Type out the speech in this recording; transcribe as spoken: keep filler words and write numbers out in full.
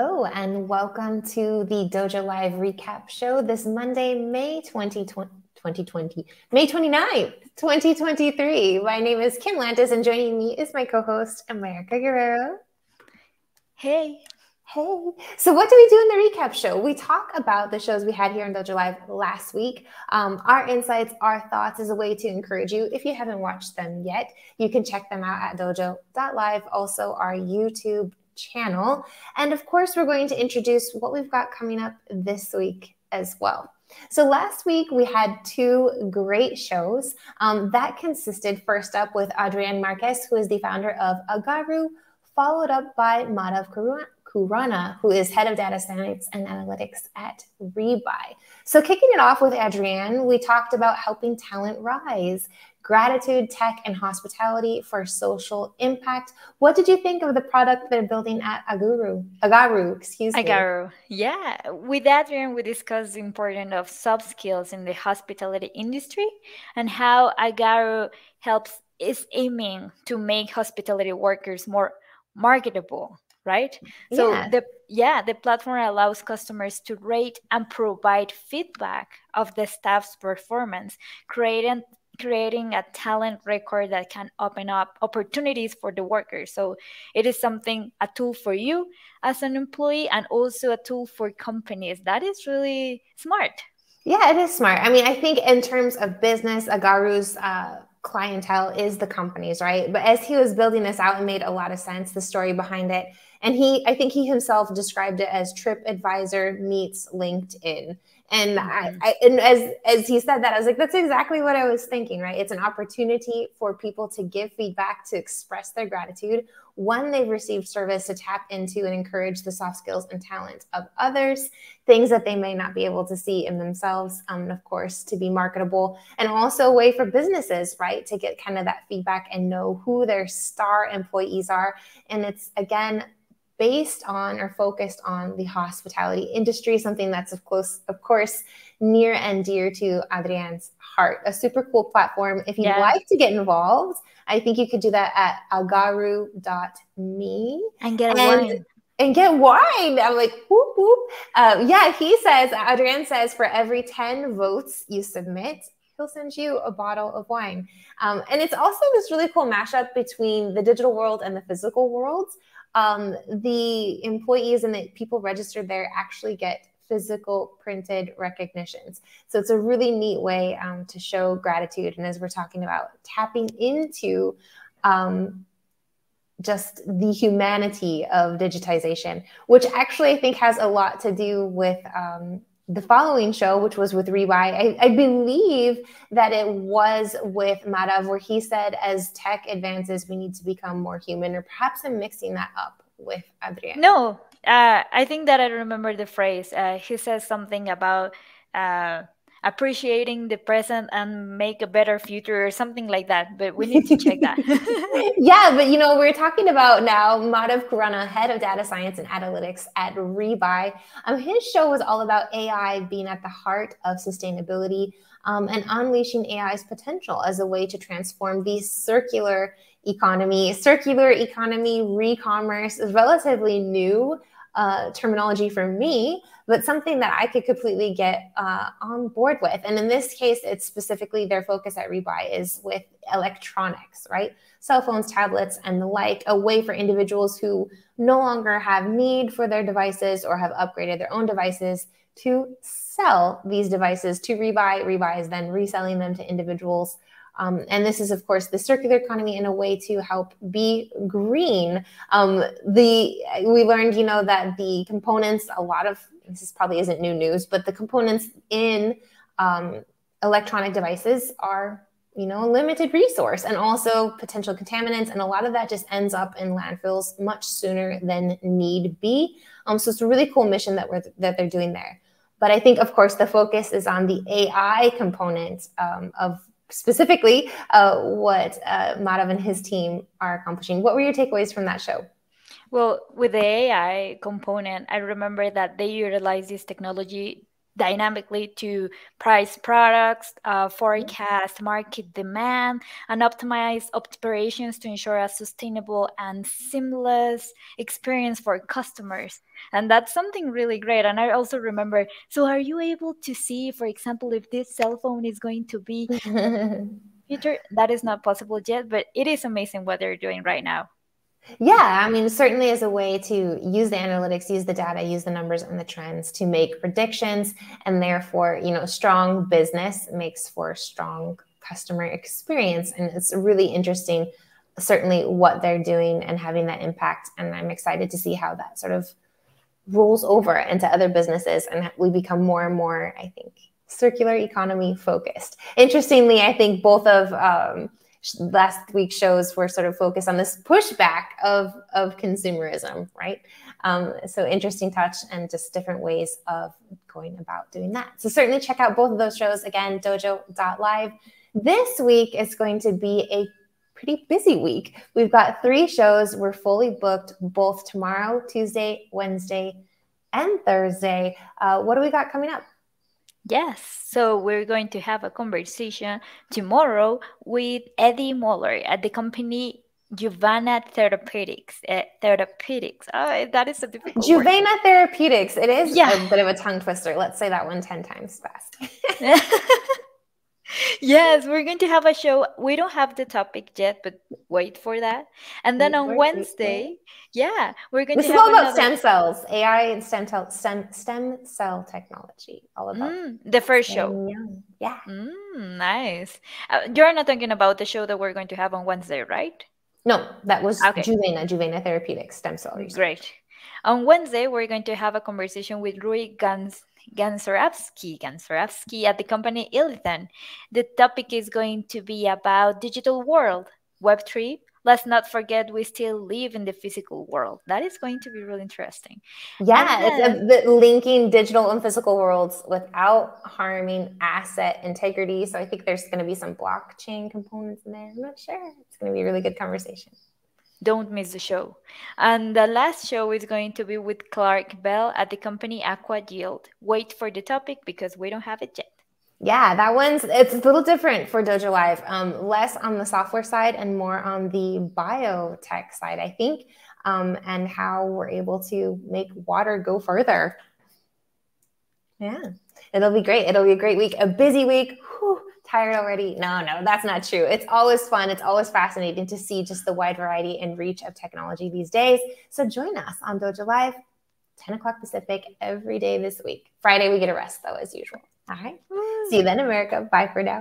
Hello and welcome to the Dojo Live recap show this Monday, May twenty-ninth, twenty twenty-three. My name is Kim Lantis and joining me is my co-host, America Guerrero. Hey. Hey. So what do we do in the recap show? We talk about the shows we had here in Dojo Live last week. Um, our insights, our thoughts is a way to encourage you. If you haven't watched them yet, you can check them out at dojo dot live, also our YouTube channel. And of course, we're going to introduce what we've got coming up this week as well. So last week, we had two great shows. Um, that consisted first up with Adrian Marquez, who is the founder of Agaru, followed up by Madhav Khurana. Khurana, who is head of data science and analytics at Rebuy. So kicking it off with Adrian, we talked about helping talent rise, gratitude, tech, and hospitality for social impact. What did you think of the product they're building at Agaru? Agaru, excuse me. Agaru, yeah. With Adrian, we discussed the importance of soft skills in the hospitality industry and how Agaru helps is aiming to make hospitality workers more marketable. Right? Yeah. So the yeah, the platform allows customers to rate and provide feedback of the staff's performance, creating creating a talent record that can open up opportunities for the workers. So it is something, a tool for you as an employee and also a tool for companies. That is really smart. Yeah, it is smart. I mean, I think in terms of business, Agaru's uh clientele is the companies, right? But as he was building this out, it made a lot of sense, the story behind it. And he, I think he himself described it as TripAdvisor meets LinkedIn. And, I, I, and as, as he said that, I was like, that's exactly what I was thinking, right? It's an opportunity for people to give feedback, to express their gratitude when they've received service, to tap into and encourage the soft skills and talent of others, things that they may not be able to see in themselves, um, and of course, to be marketable, and also a way for businesses, right, to get kind of that feedback and know who their star employees are. And it's, again, based on or focused on the hospitality industry, something that's of course, of course, near and dear to Adrian's heart. A super cool platform. If you'd yeah. like to get involved, I think you could do that at agaru dot me and get and, wine. And get wine. I'm like, whoop whoop. Uh, yeah, he says. Adrian says, for every ten votes you submit, he'll send you a bottle of wine. Um, and it's also this really cool mashup between the digital world and the physical world. Um, the employees and the people registered there actually get physical printed recognitions. So it's a really neat way um, to show gratitude. And as we're talking about tapping into um, just the humanity of digitization, which actually I think has a lot to do with um, the following show, which was with Rebuy. I, I believe that it was with Madhav, where he said, as tech advances, we need to become more human, or perhaps I'm mixing that up with Adrian. No, uh, I think that I remember the phrase. Uh, he says something about uh, appreciating the present and make a better future or something like that. But we need to check that. Yeah, but you know, we're talking about now Madhav Khurana, head of data science and analytics at Rebuy. Um, his show was all about A I being at the heart of sustainability um, and unleashing A I's potential as a way to transform the circular economy. Circular economy, re-commerce is relatively new Uh, terminology for me, but something that I could completely get uh, on board with. And in this case, it's specifically their focus at Rebuy is with electronics, right? Cell phones, tablets, and the like, a way for individuals who no longer have need for their devices or have upgraded their own devices to sell these devices to Rebuy. Rebuy is then reselling them to individuals. Um, and this is, of course, the circular economy in a way to help be green. Um, the we learned, you know, that the components, a lot of this is probably isn't new news, but the components in um, electronic devices are, you know, a limited resource and also potential contaminants. And a lot of that just ends up in landfills much sooner than need be. Um, so it's a really cool mission that we're that they're doing there. But I think, of course, the focus is on the A I component um, of specifically uh, what uh, Madhav and his team are accomplishing. What were your takeaways from that show? Well, with the A I component, I remember that they utilize this technology dynamically to price products, uh, forecast market demand, and optimize operations to ensure a sustainable and seamless experience for customers. And that's something really great. And I also remember, so are you able to see, for example, if this cell phone is going to be future? That is not possible yet, but it is amazing what they're doing right now. Yeah, I mean, certainly is a way to use the analytics, use the data, use the numbers and the trends to make predictions, and therefore, you know, strong business makes for strong customer experience. And it's really interesting, certainly what they're doing and having that impact. And I'm excited to see how that sort of rolls over into other businesses, and we become more and more, I think, circular economy focused. Interestingly, I think both of um, last week's shows were sort of focused on this pushback of, of consumerism, right? Um, so interesting touch and just different ways of going about doing that. So certainly check out both of those shows. Again, dojo dot live. This week is going to be a pretty busy week. We've got three shows. We're fully booked both tomorrow, Tuesday, Wednesday, and Thursday. Uh, what do we got coming up? Yes, so we're going to have a conversation tomorrow with Eddie Muller at the company Juvena Therapeutics. Uh, therapeutics. Oh, that is a difficult word. Juvena Therapeutics. It is yeah. a bit of a tongue twister. Let's say that one ten times fast. Yes, we're going to have a show. We don't have the topic yet, but wait for that. And then wait on Wednesday, yeah, we're going this to have another. This is all about stem cells, A I and stem cell, stem, stem cell technology, all about mm, the first show. Yeah. Mm, nice. Uh, you're not talking about the show that we're going to have on Wednesday, right? No, that was okay. Juvena, Juvena Therapeutics, stem cell research. Great. On Wednesday, we're going to have a conversation with Rui Gans. Gansarovsky, Gansarovsky at the company Ilithan. The topic is going to be about digital world, web three. Let's not forget we still live in the physical world. That is going to be really interesting. Yeah, then, it's a, the, linking digital and physical worlds without harming asset integrity. So I think there's going to be some blockchain components in there. I'm not sure. It's going to be a really good conversation. Don't miss the show. And the last show is going to be with Clark Bell at the company Aqua Yield. Wait for the topic because we don't have it yet. Yeah, that one's, it's a little different for Dojo Live. Um, less on the software side and more on the biotech side, I think, um, and how we're able to make water go further. Yeah, it'll be great. It'll be a great week, a busy week. Whew. Tired already? No, no, that's not true. It's always fun. It's always fascinating to see just the wide variety and reach of technology these days. So join us on Dojo Live, ten o'clock Pacific, every day this week. Friday, we get a rest, though, as usual. All right. See you then, America. Bye for now.